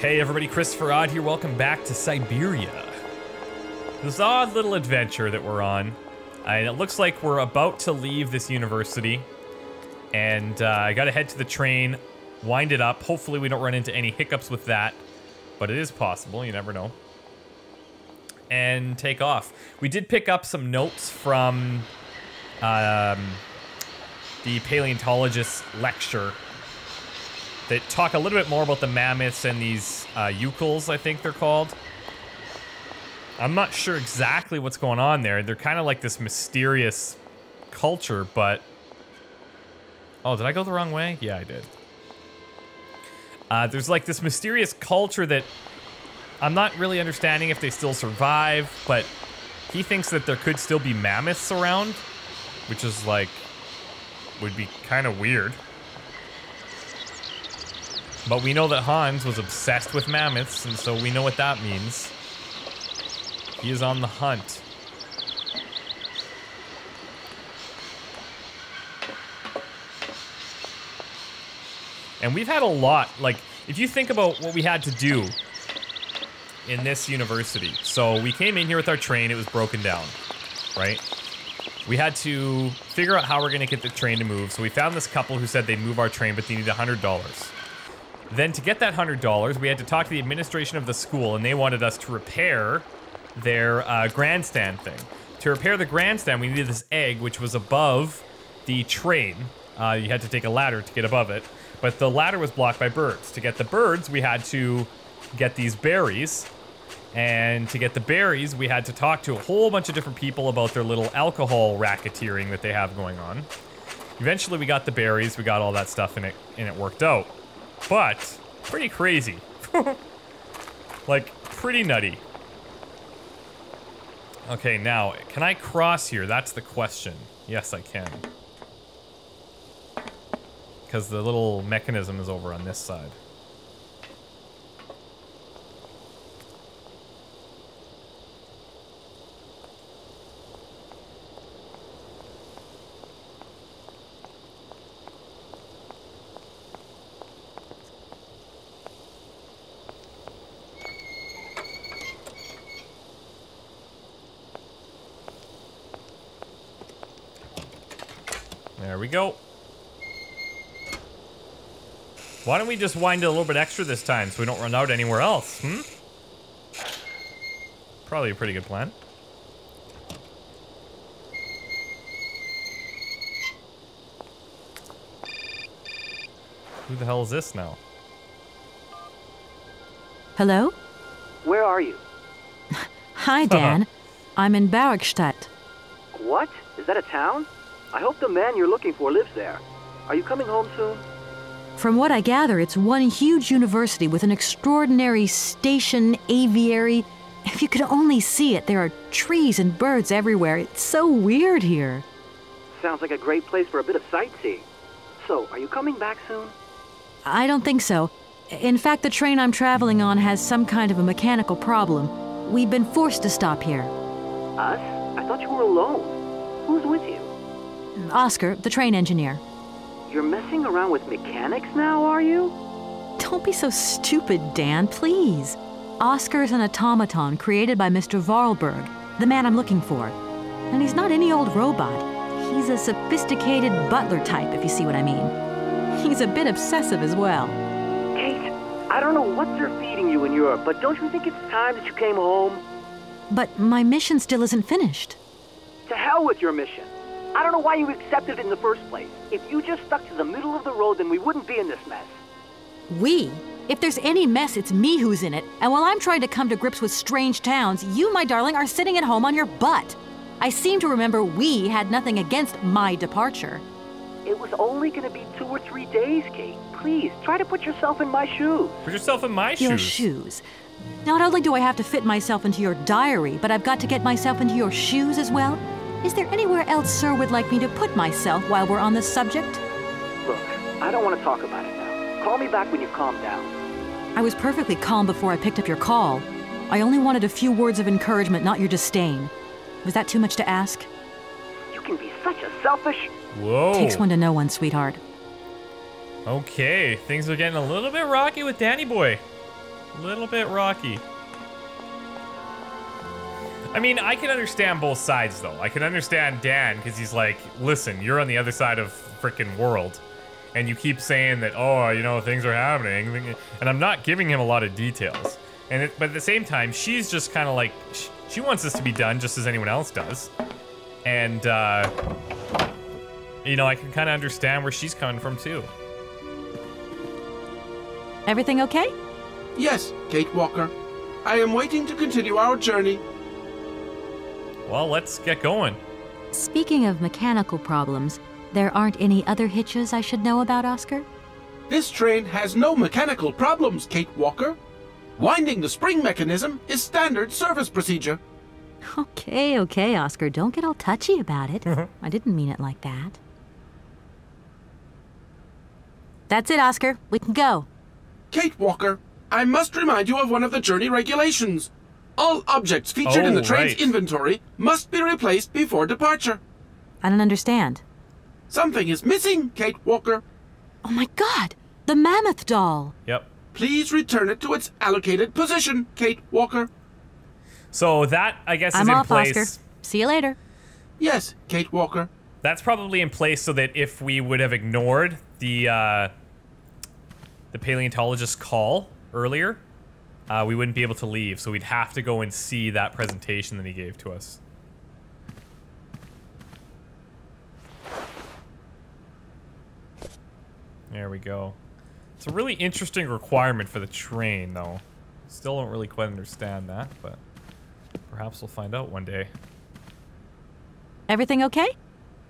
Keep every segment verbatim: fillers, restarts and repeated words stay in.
Hey everybody, Christopher Odd here, welcome back to Siberia. This odd little adventure that we're on, and it looks like we're about to leave this university, and uh, I gotta head to the train, wind it up, hopefully we don't run into any hiccups with that, but it is possible, you never know, and take off. We did pick up some notes from um, the paleontologist's lecture that talk a little bit more about the mammoths and these uh, eucals, I think they're called. I'm not sure exactly what's going on there. They're kind of like this mysterious culture, but... Oh, did I go the wrong way? Yeah, I did. Uh, there's like this mysterious culture that I'm not really understanding if they still survive, but he thinks that there could still be mammoths around, which is like, would be kind of weird. But we know that Hans was obsessed with mammoths, and so we know what that means. He is on the hunt. And we've had a lot, like, if you think about what we had to do in this university. So we came in here with our train, it was broken down, right? We had to figure out how we're gonna get the train to move. So we found this couple who said they'd move our train, but they need one hundred dollars. Then to get that one hundred dollars, we had to talk to the administration of the school, and they wanted us to repair their uh, grandstand thing. To repair the grandstand, we needed this egg, which was above the train. Uh, you had to take a ladder to get above it, but the ladder was blocked by birds. To get the birds, we had to get these berries, and to get the berries, we had to talk to a whole bunch of different people about their little alcohol racketeering that they have going on. Eventually, we got the berries, we got all that stuff, and it, and it worked out. But pretty crazy. Like, pretty nutty. Okay, now, can I cross here? That's the question. Yes, I can. Because the little mechanism is over on this side. There we go. Why don't we just wind it a little bit extra this time so we don't run out anywhere else, hmm? Probably a pretty good plan. Who the hell is this now? Hello? Where are you? Hi, Dan. I'm in Barrockstadt. What? Is that a town? I hope the man you're looking for lives there. Are you coming home soon? From what I gather, it's one huge university with an extraordinary station, aviary. If you could only see it, there are trees and birds everywhere. It's so weird here. Sounds like a great place for a bit of sightseeing. So, are you coming back soon? I don't think so. In fact, the train I'm traveling on has some kind of a mechanical problem. We've been forced to stop here. Us? I thought you were alone. Who's with you? Oscar, the train engineer. You're messing around with mechanics now, are you? Don't be so stupid, Dan, please. Oscar is an automaton created by Mister Voralberg, the man I'm looking for. And he's not any old robot. He's a sophisticated butler type, if you see what I mean. He's a bit obsessive as well. Kate, I don't know what they're feeding you in Europe, but don't you think it's time that you came home? But my mission still isn't finished. To hell with your mission. I don't know why you accepted it in the first place. If you just stuck to the middle of the road, then we wouldn't be in this mess. We? If there's any mess, it's me who's in it. And while I'm trying to come to grips with strange towns, you, my darling, are sitting at home on your butt. I seem to remember we had nothing against my departure. It was only going to be two or three days, Kate. Please, try to put yourself in my shoes. Put yourself in my shoes? Your shoes. Not only do I have to fit myself into your diary, but I've got to get myself into your shoes as well. Is there anywhere else Sir would like me to put myself while we're on this subject? Look, I don't want to talk about it now. Call me back when you've calmed down. I was perfectly calm before I picked up your call. I only wanted a few words of encouragement, not your disdain. Was that too much to ask? You can be such a selfish... Whoa. Takes one to know one, sweetheart. Okay, things are getting a little bit rocky with Danny Boy. A little bit rocky. I mean, I can understand both sides, though. I can understand Dan, because he's like, listen, you're on the other side of frickin' world. And you keep saying that, oh, you know, things are happening. And I'm not giving him a lot of details. And it, but at the same time, she's just kind of like, she, she wants this to be done just as anyone else does. And, uh, you know, I can kind of understand where she's coming from, too. Everything okay? Yes, Kate Walker. I am waiting to continue our journey. Well, let's get going. Speaking of mechanical problems, there aren't any other hitches I should know about, Oscar? This train has no mechanical problems, Kate Walker. Winding the spring mechanism is standard service procedure. Okay, okay, Oscar. Don't get all touchy about it. I didn't mean it like that. That's it, Oscar. We can go. Kate Walker, I must remind you of one of the journey regulations. All objects featured oh, in the train's right. inventory must be replaced before departure. I don't understand. Something is missing, Kate Walker. Oh my God, the mammoth doll. Yep. Please return it to its allocated position, Kate Walker. So that, I guess, is I'm in off, place. Oscar. See you later. Yes, Kate Walker. That's probably in place so that if we would have ignored the, uh, the paleontologist's call earlier, Uh, we wouldn't be able to leave, so we'd have to go and see that presentation that he gave to us. There we go. It's a really interesting requirement for the train, though. Still don't really quite understand that, but perhaps we'll find out one day. Everything okay?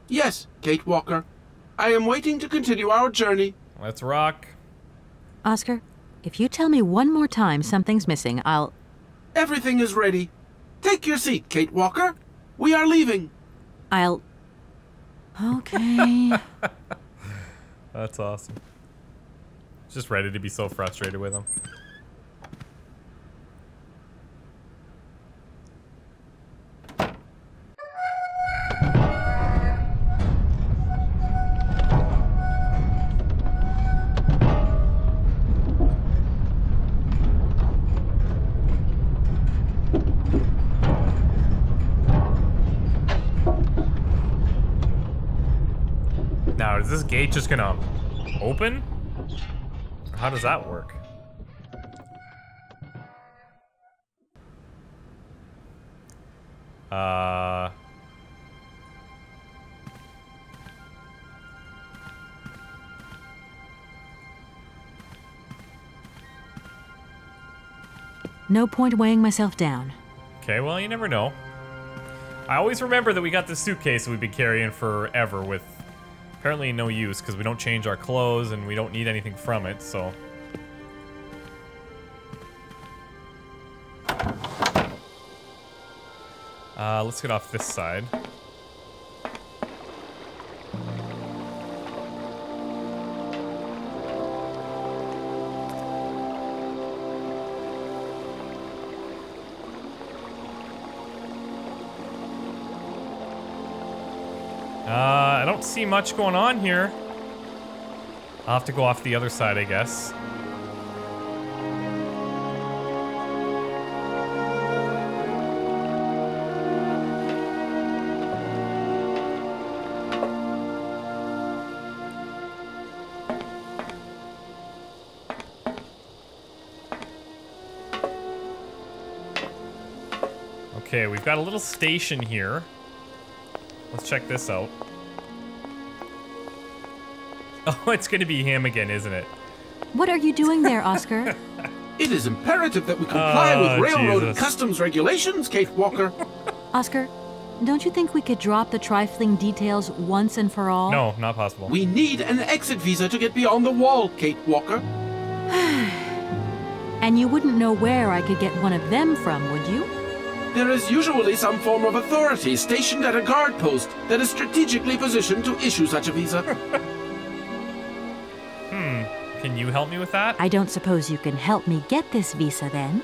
Yes, Kate Walker. I am waiting to continue our journey. Let's rock. Oscar? If you tell me one more time something's missing, I'll... Everything is ready. Take your seat, Kate Walker. We are leaving. I'll... Okay. That's awesome. Just ready to be so frustrated with him. Is this gate just gonna open? Or how does that work? Uh... No point weighing myself down. Okay, well, you never know. I always remember that we got this suitcase that we've been carrying forever with apparently no use, because we don't change our clothes and we don't need anything from it, so... Uh, let's get off this side. Uh, I don't see much going on here. I'll have to go off the other side, I guess. Okay, we've got a little station here. Let's check this out. Oh, it's gonna be him again, isn't it? What are you doing there, Oscar? It is imperative that we comply oh, with railroad Jesus. and customs regulations, Kate Walker. Oscar, don't you think we could drop the trifling details once and for all? No, not possible. We need an exit visa to get beyond the wall, Kate Walker. And you wouldn't know where I could get one of them from, would you? There is usually some form of authority stationed at a guard post that is strategically positioned to issue such a visa. Hmm. Can you help me with that? I don't suppose you can help me get this visa, then?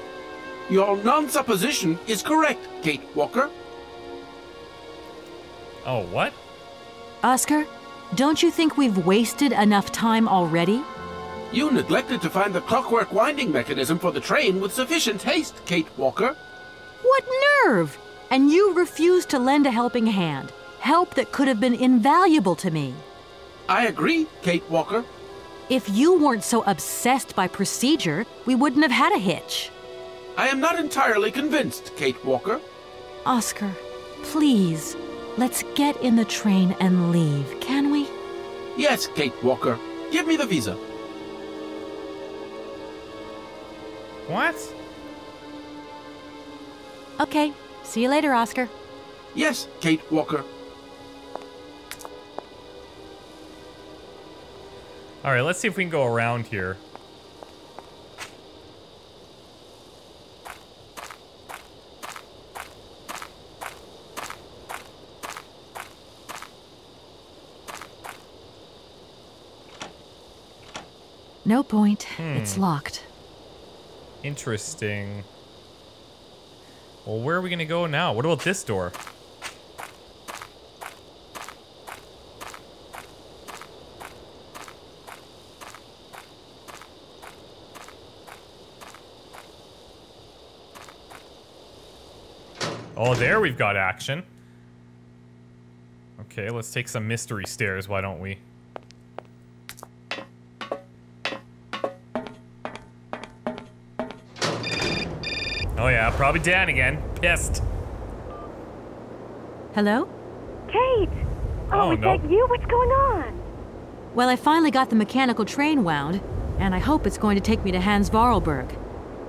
Your non-supposition is correct, Kate Walker. Oh, what? Oscar, don't you think we've wasted enough time already? You neglected to find the clockwork winding mechanism for the train with sufficient haste, Kate Walker. What nerve! And you refused to lend a helping hand. Help that could have been invaluable to me. I agree, Kate Walker. If you weren't so obsessed by procedure, we wouldn't have had a hitch. I am not entirely convinced, Kate Walker. Oscar, please, let's get in the train and leave, can we? Yes, Kate Walker. Give me the visa. What? Okay. See you later, Oscar. Yes, Kate Walker. All right, let's see if we can go around here. No point. Hmm. It's locked. Interesting. Well, where are we gonna go now? What about this door? Oh, there we've got action. Okay, let's take some mystery stairs, why don't we? Oh yeah, probably Dan again. Pissed. Hello? Kate! Oh, oh is no. that you? What's going on? Well, I finally got the mechanical train wound, and I hope it's going to take me to Hans Voralberg.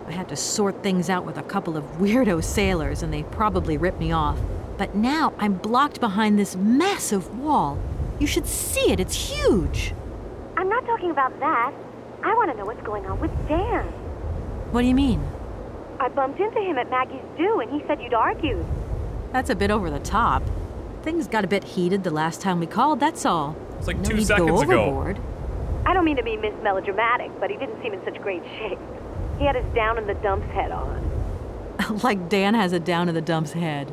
I had to sort things out with a couple of weirdo sailors, and they probably ripped me off. But now I'm blocked behind this massive wall. You should see it. It's huge. I'm not talking about that. I want to know what's going on with Dan. What do you mean? I bumped into him at Maggie's Zoo, and he said you'd argued. That's a bit over the top. Things got a bit heated the last time we called, that's all. It's like no two seconds ago. I don't mean to be Miss Melodramatic, but he didn't seem in such great shape. He had his down-in-the-dumps head on. Like Dan has a down-in-the-dumps head.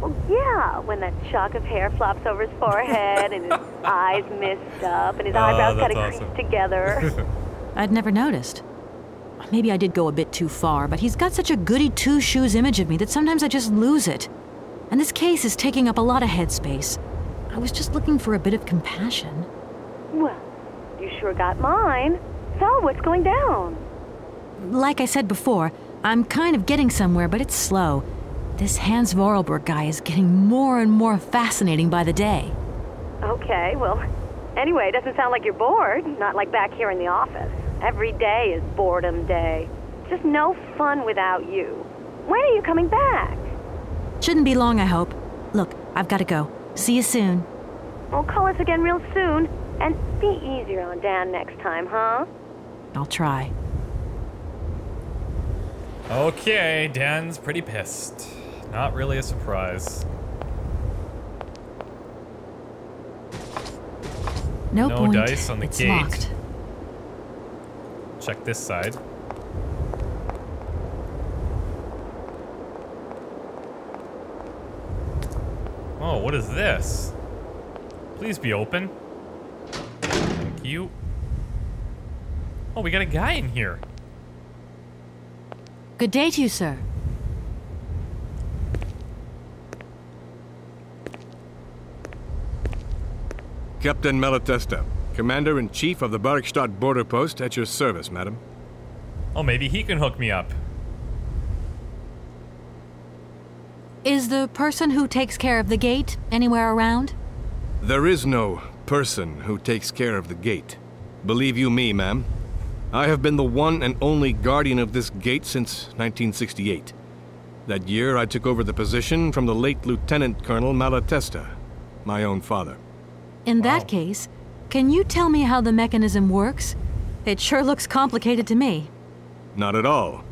Well, yeah, when that shock of hair flops over his forehead, and his eyes missed up, and his uh, eyebrows kind of creased together. I'd never noticed. Maybe I did go a bit too far, but he's got such a goody-two-shoes image of me that sometimes I just lose it. And this case is taking up a lot of headspace. I was just looking for a bit of compassion. Well, you sure got mine. So, what's going down? Like I said before, I'm kind of getting somewhere, but it's slow. This Hans Voralberg guy is getting more and more fascinating by the day. Okay, well, anyway, it doesn't sound like you're bored. Not like back here in the office. Every day is boredom day. Just no fun without you. When are you coming back? Shouldn't be long, I hope. Look, I've got to go. See you soon. Well, call us again real soon. And be easier on Dan next time, huh? I'll try. Okay, Dan's pretty pissed. Not really a surprise. No, no point. Dice on the it's gate. Locked. Check this side. Oh, what is this? Please be open. Thank you. Oh, we got a guy in here. Good day to you, sir. Captain Malatesta. Commander-in-Chief of the Barrockstadt Border Post at your service, madam. Oh, maybe he can hook me up. Is the person who takes care of the gate anywhere around? There is no person who takes care of the gate. Believe you me, ma'am. I have been the one and only guardian of this gate since nineteen sixty-eight. That year, I took over the position from the late Lieutenant Colonel Malatesta, my own father. In that wow. case... Can you tell me how the mechanism works? It sure looks complicated to me. Not at all.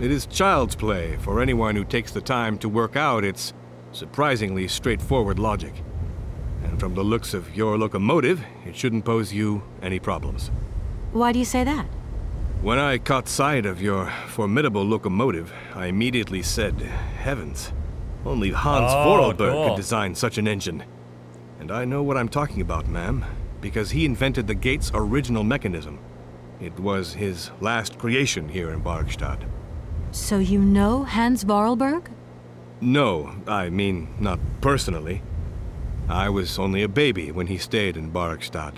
It is child's play for anyone who takes the time to work out its surprisingly straightforward logic. And from the looks of your locomotive, it shouldn't pose you any problems. Why do you say that? When I caught sight of your formidable locomotive, I immediately said, heavens, only Hans oh, Voralberg cool. could design such an engine. And I know what I'm talking about, ma'am. Because he invented the gate's original mechanism. It was his last creation here in Barrockstadt. So you know Hans Voralberg? No, I mean, not personally. I was only a baby when he stayed in Barrockstadt.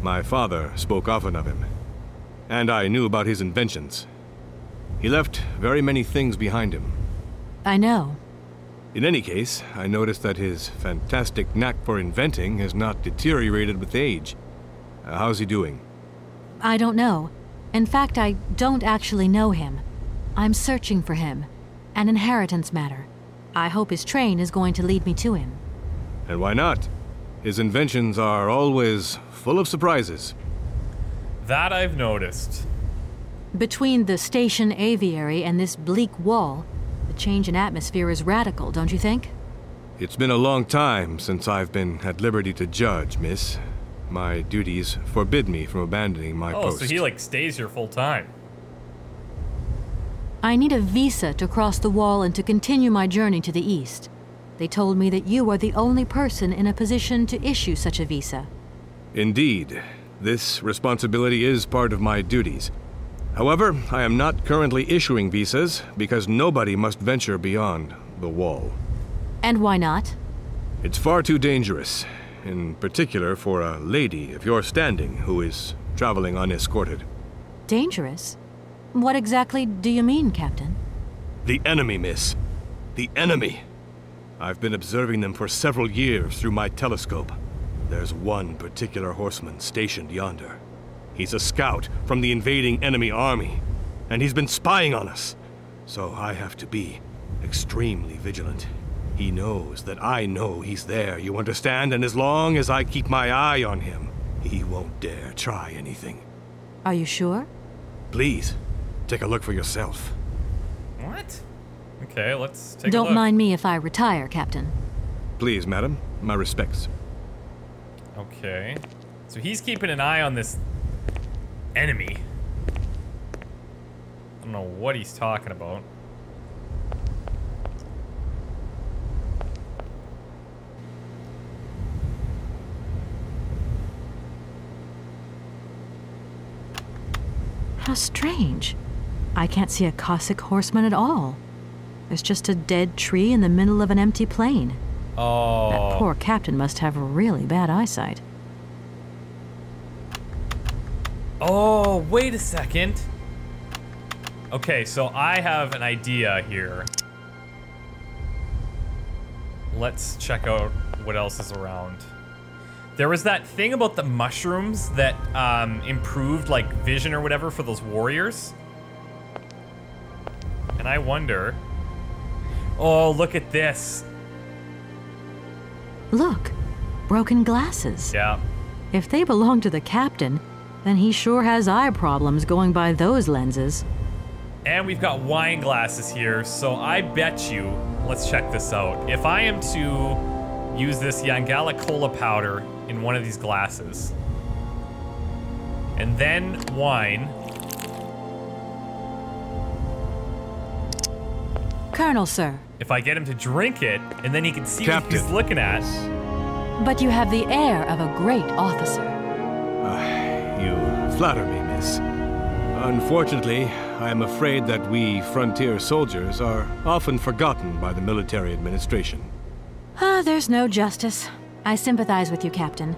My father spoke often of him, and I knew about his inventions. He left very many things behind him. I know. In any case, I noticed that his fantastic knack for inventing has not deteriorated with age. Uh, how's he doing? I don't know. In fact, I don't actually know him. I'm searching for him. An inheritance matter. I hope his train is going to lead me to him. And why not? His inventions are always full of surprises. That I've noticed. Between the station aviary and this bleak wall, the change in atmosphere is radical, don't you think? It's been a long time since I've been at liberty to judge, miss. My duties forbid me from abandoning my oh, post. Oh, so he, like, stays here full time. I need a visa to cross the wall and to continue my journey to the east. They told me that you are the only person in a position to issue such a visa. Indeed. This responsibility is part of my duties. However, I am not currently issuing visas because nobody must venture beyond the wall. And why not? It's far too dangerous, in particular for a lady of your standing who is traveling unescorted. Dangerous? What exactly do you mean, Captain? The enemy, miss. The enemy. I've been observing them for several years through my telescope. There's one particular horseman stationed yonder. He's a scout from the invading enemy army, and he's been spying on us. So I have to be extremely vigilant. He knows that I know he's there, you understand? And as long as I keep my eye on him, he won't dare try anything. Are you sure? Please. Take a look for yourself. What? Okay, let's take a look. Don't mind me if I retire, Captain. Please, madam. My respects. Okay. So he's keeping an eye on this enemy. I don't know what he's talking about. How strange. I can't see a Cossack horseman at all. There's just a dead tree in the middle of an empty plain. Oh. That poor captain must have really bad eyesight. Oh, wait a second. Okay, so I have an idea here. Let's check out what else is around. There was that thing about the mushrooms that um, improved, like, vision or whatever for those warriors. And I wonder... Oh, look at this. Look, broken glasses. Yeah. If they belong to the captain, then he sure has eye problems going by those lenses. And we've got wine glasses here, so I bet you, let's check this out. If I am to use this Yangalacola powder in one of these glasses, and then wine. Colonel, sir. If I get him to drink it, and then he can see Captain. What he's looking at. But you have the air of a great officer. Uh, you flatter me, miss. Unfortunately, I am afraid that we frontier soldiers are often forgotten by the military administration. Ah, there's no justice. I sympathize with you, Captain.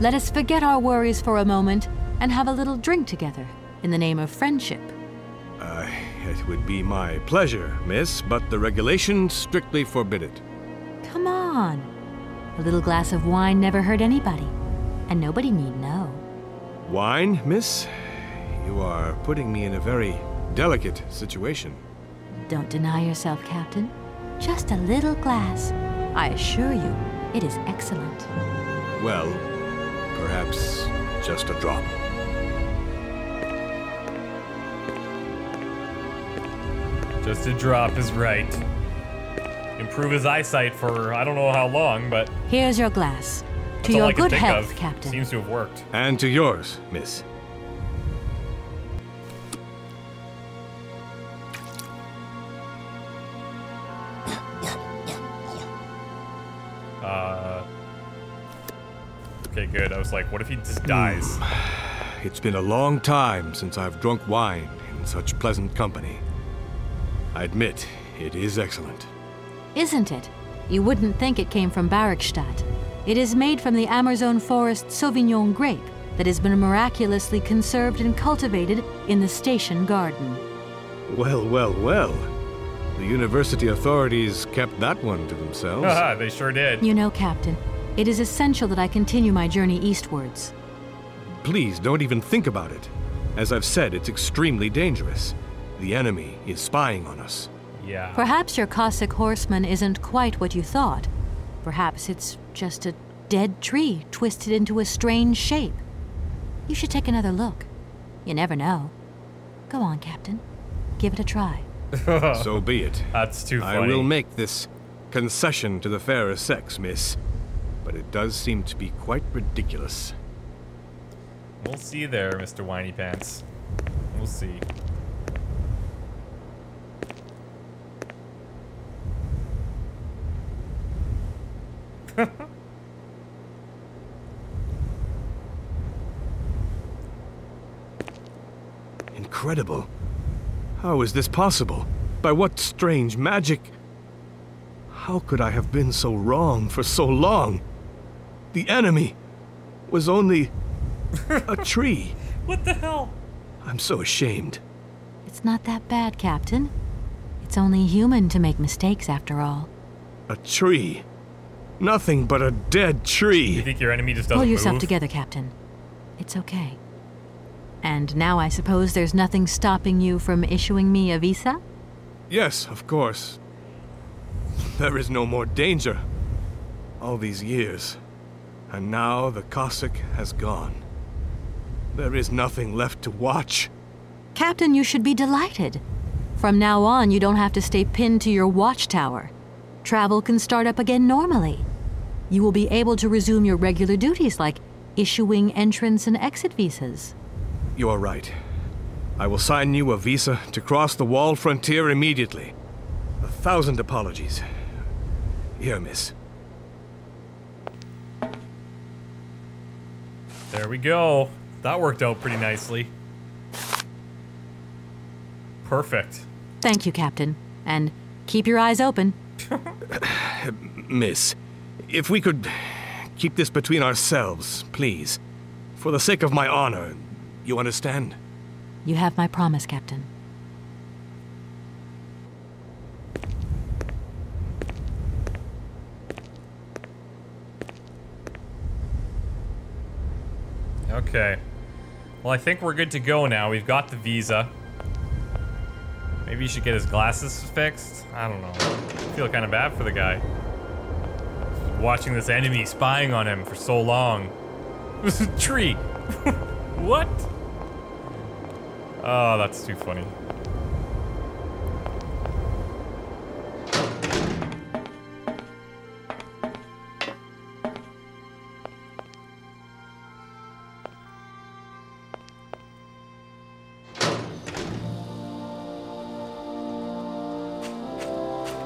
Let us forget our worries for a moment and have a little drink together in the name of friendship. Uh, it would be my pleasure, miss, but the regulations strictly forbid it. Come on. A little glass of wine never hurt anybody, and nobody need know. Wine, miss? You are putting me in a very delicate situation. Don't deny yourself, Captain. Just a little glass. I assure you, it is excellent. Well, perhaps just a drop. Just a drop is right. Improve his eyesight for I don't know how long, but... Here's your glass. To your good health, Captain. Seems to have worked. And to yours, miss. Uh... Okay, good. I was like, what if he just dies? it's been a long time since I've drunk wine in such pleasant company. I admit, it is excellent. Isn't it? You wouldn't think it came from Barrockstadt. It is made from the Amazon forest Sauvignon grape that has been miraculously conserved and cultivated in the station garden. Well, well, well. The university authorities kept that one to themselves. Ah, they sure did. You know, Captain, it is essential that I continue my journey eastwards. Please don't even think about it. As I've said, it's extremely dangerous. The enemy is spying on us. Yeah. Perhaps your Cossack horseman isn't quite what you thought. Perhaps it's just a dead tree twisted into a strange shape. You should take another look. You never know. Go on, Captain. Give it a try. So be it. That's too funny. I will make this concession to the fairer sex, miss. But it does seem to be quite ridiculous. We'll see there, Mister Whiny Pants. We'll see. Incredible. How is this possible? By what strange magic? How could I have been so wrong for so long? The enemy was only a tree. What the hell? I'm so ashamed. It's not that bad, Captain. It's only human to make mistakes after all. A tree. Nothing but a dead tree. You think your enemy just doesn't move? Pull yourself together, Captain. It's okay. And now I suppose there's nothing stopping you from issuing me a visa? Yes, of course. There is no more danger. All these years. And now the Cossack has gone. There is nothing left to watch. Captain, you should be delighted. From now on, you don't have to stay pinned to your watchtower. Travel can start up again normally. You will be able to resume your regular duties like issuing entrance and exit visas. You are right. I will sign you a visa to cross the wall frontier immediately. A thousand apologies. Here, miss. There we go. That worked out pretty nicely. Perfect. Thank you, Captain. And keep your eyes open. Miss, if we could keep this between ourselves, please. For the sake of my honor. You understand? You have my promise, Captain. Okay. Well, I think we're good to go now. We've got the visa. Maybe you should get his glasses fixed. I don't know. I feel kind of bad for the guy. Watching this enemy spying on him for so long. This is a tree. What? Oh, that's too funny.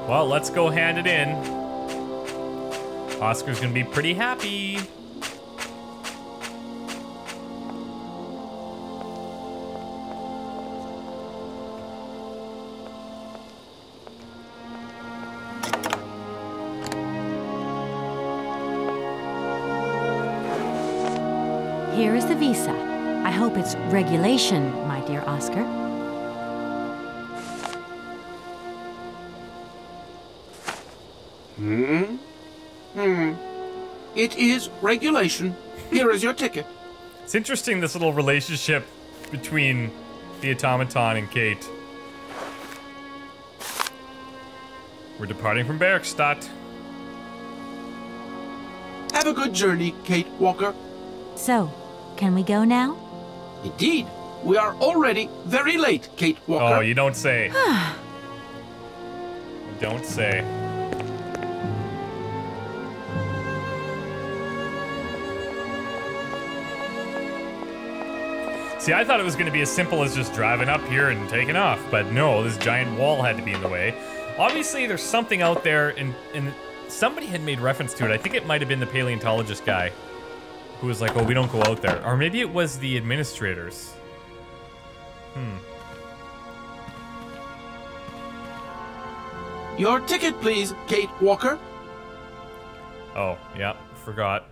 Well, let's go hand it in. Oscar's gonna be pretty happy. Here is the visa. I hope it's regulation, my dear Oscar. Hmm? Hmm. It is regulation. Here is your ticket. It's interesting, this little relationship between the automaton and Kate. We're departing from Barrockstadt. Have a good journey, Kate Walker. So, can we go now? Indeed. We are already very late, Kate Walker. Oh, you don't say. Don't say. See, I thought it was going to be as simple as just driving up here and taking off, but no, this giant wall had to be in the way. Obviously, there's something out there, and, and somebody had made reference to it. I think it might have been the paleontologist guy. who was like, oh, we don't go out there. Or maybe it was the administrators. Hmm. Your ticket, please, Kate Walker. Oh, yeah, forgot.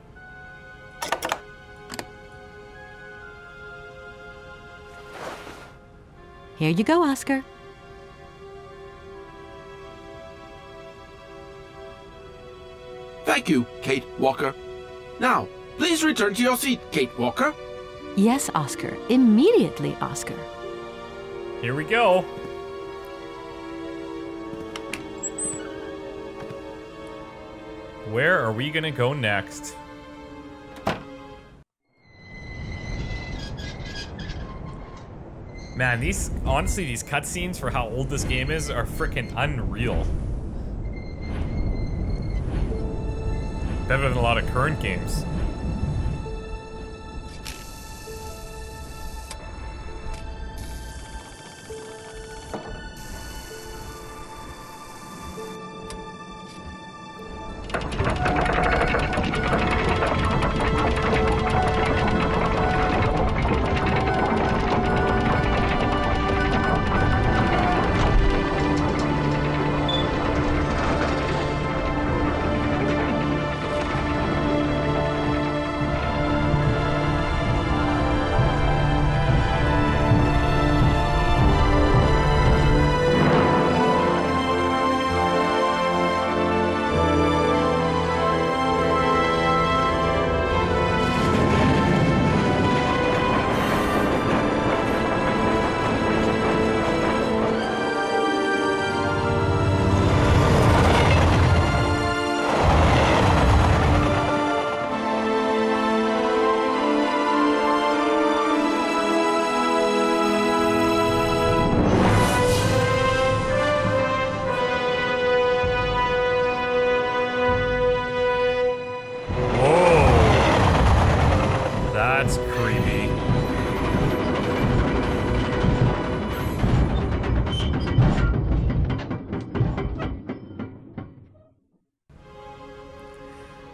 Here you go, Oscar. Thank you, Kate Walker. Now, please return to your seat, Kate Walker. Yes, Oscar. Immediately, Oscar. Here we go. Where are we gonna go next? Man, these, honestly, these cutscenes for how old this game is are freaking unreal. Better than a lot of current games.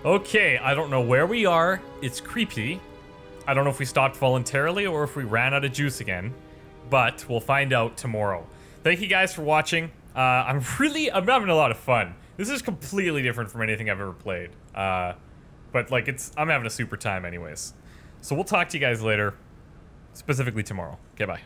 Okay, I don't know where we are. It's creepy. I don't know if we stopped voluntarily or if we ran out of juice again, but we'll find out tomorrow. Thank you guys for watching. Uh, I'm really, I'm having a lot of fun. This is completely different from anything I've ever played. Uh, but like it's, I'm having a super time anyways. So we'll talk to you guys later, specifically tomorrow. Okay, bye.